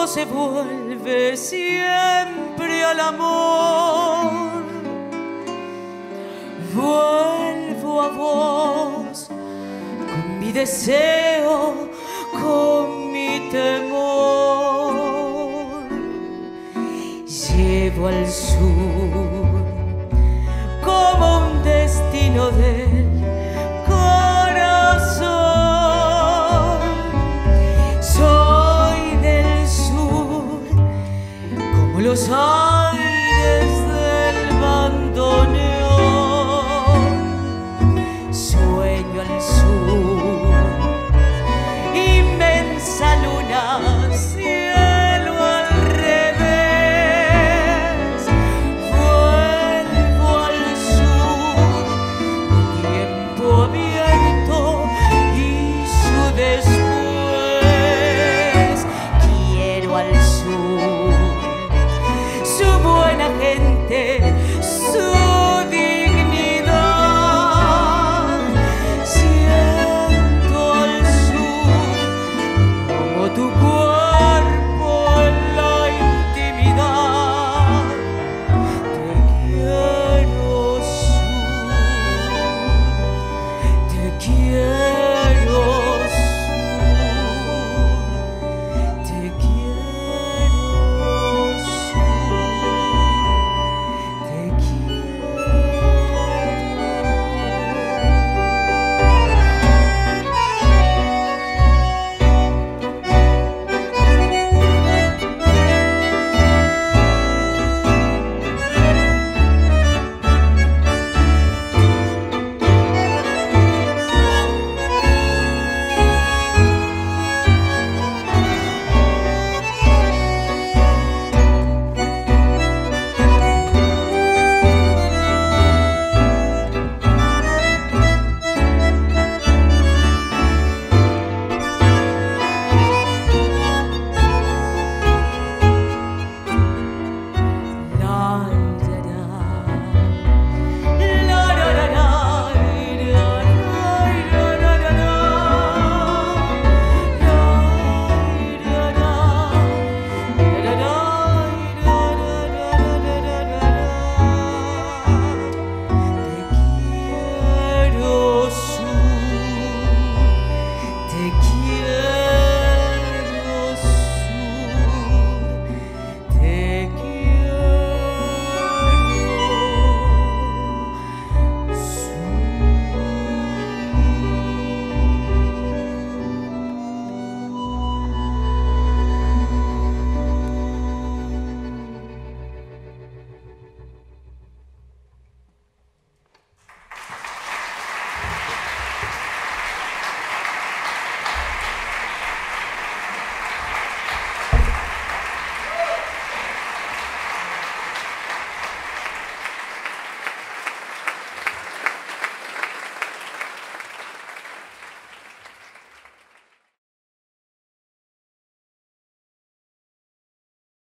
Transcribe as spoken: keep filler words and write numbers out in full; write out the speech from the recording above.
cómo se vuelve siempre al amor. Vuelvo a vos con mi deseo, con mi temor. Llevo al sur como un destino del corazón. Soy del sur como los árboles.